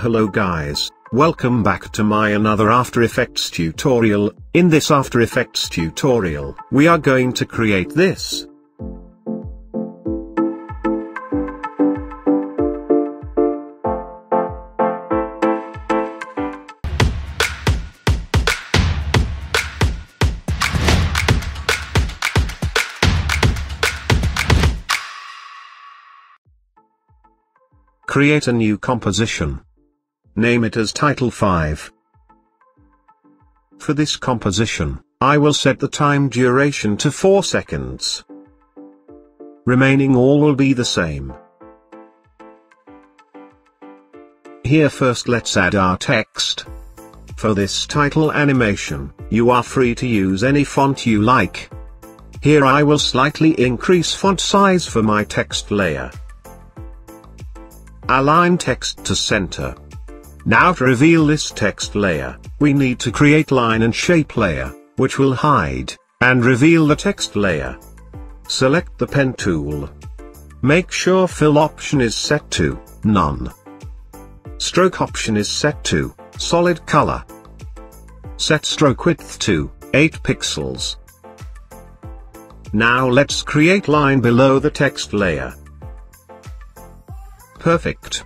Hello guys, welcome back to my another After Effects tutorial. In this After Effects tutorial, we are going to create this. Create a new composition. Name it as Title 5. For this composition, I will set the time duration to 4 seconds. Remaining all will be the same. Here first let's add our text. For this title animation, you are free to use any font you like. Here I will slightly increase font size for my text layer. Align text to center. Now to reveal this text layer, we need to create line and shape layer, which will hide and reveal the text layer. Select the pen tool. Make sure fill option is set to none. Stroke option is set to solid color. Set stroke width to 8 pixels. Now let's create line below the text layer. Perfect.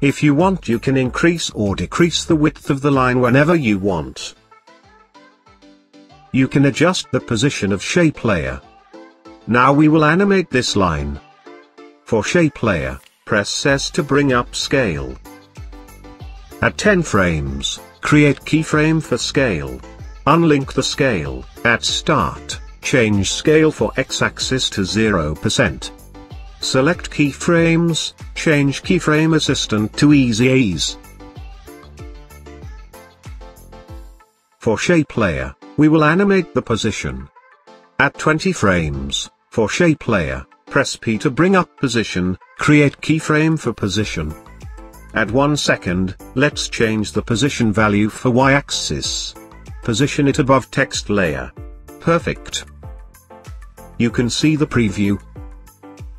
If you want, you can increase or decrease the width of the line whenever you want. You can adjust the position of shape layer. Now we will animate this line. For shape layer, press S to bring up scale. At 10 frames, create keyframe for scale. Unlink the scale. At start, change scale for x-axis to 0%. Select keyframes, change keyframe assistant to easy ease. For shape layer, we will animate the position. At 20 frames, for shape layer, press P to bring up position, create keyframe for position. At 1 second, let's change the position value for y-axis. Position it above text layer. Perfect. You can see the preview.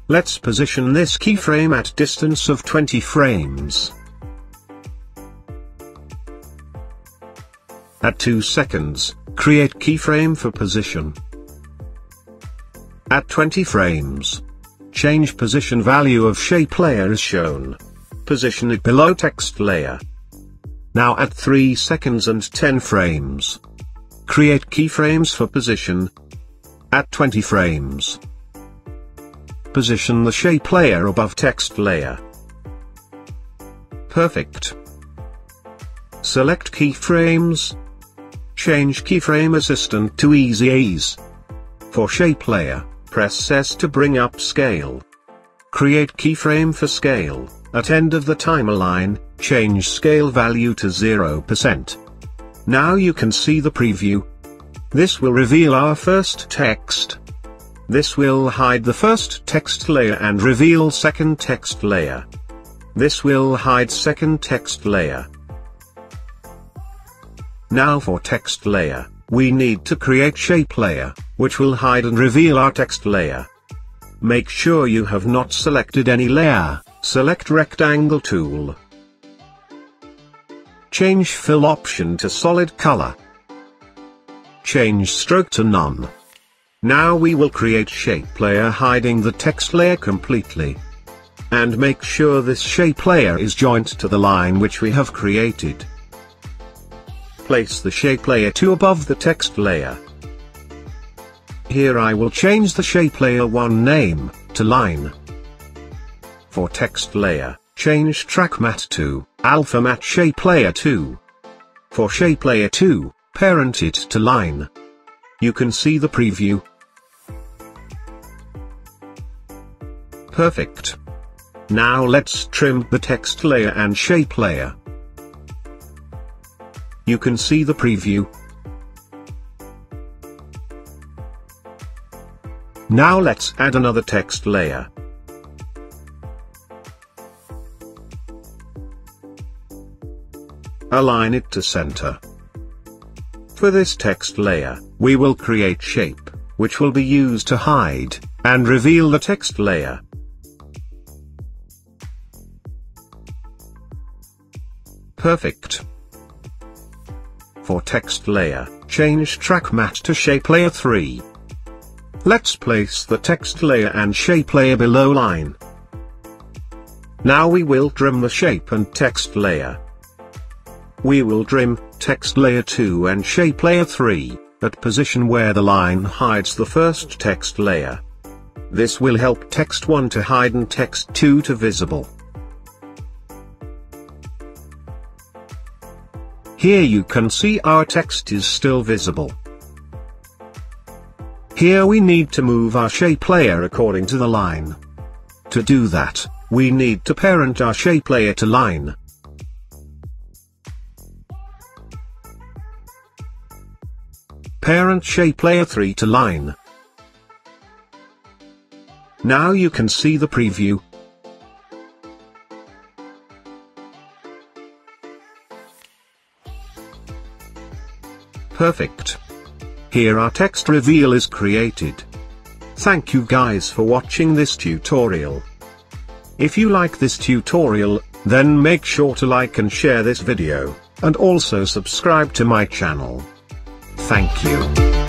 Let's position this keyframe at distance of 20 frames. At 2 seconds, create keyframe for position. At 20 frames, change position value of shape layer as shown. Position it below text layer. Now at 3 seconds and 10 frames, create keyframes for position. At 20 frames, position the shape layer above text layer. Perfect. Select keyframes. Change keyframe assistant to easy ease. For shape layer, press S to bring up scale. Create keyframe for scale. At end of the timeline, change scale value to 0%. Now you can see the preview. This will reveal our first text. This will hide the first text layer and reveal second text layer. This will hide second text layer. Now for text layer, we need to create shape layer, which will hide and reveal our text layer. Make sure you have not selected any layer, select rectangle tool. Change fill option to solid color. Change stroke to none. Now we will create shape layer hiding the text layer completely. And make sure this shape layer is joined to the line which we have created. Place the shape layer 2 above the text layer. Here I will change the shape layer 1 name to line. For text layer, change track mat to alpha mat shape layer 2. For shape layer 2, parent it to line. You can see the preview. Perfect. Now let's trim the text layer and shape layer. You can see the preview. Now let's add another text layer. Align it to center. For this text layer, we will create shape, which will be used to hide and reveal the text layer. Perfect. For text layer, change track mat to shape layer 3. Let's place the text layer and shape layer below line. Now we will trim the shape and text layer. We will trim text layer 2 and shape layer 3 at position where the line hides the first text layer. This will help text 1 to hide and text 2 to visible. Here you can see our text is still visible. Here we need to move our shape layer according to the line. To do that, we need to parent our shape layer to line. Parent shape layer 3 to line. Now you can see the preview. Perfect. Here our text reveal is created. Thank you guys for watching this tutorial. If you like this tutorial, then make sure to like and share this video, and also subscribe to my channel. Thank you.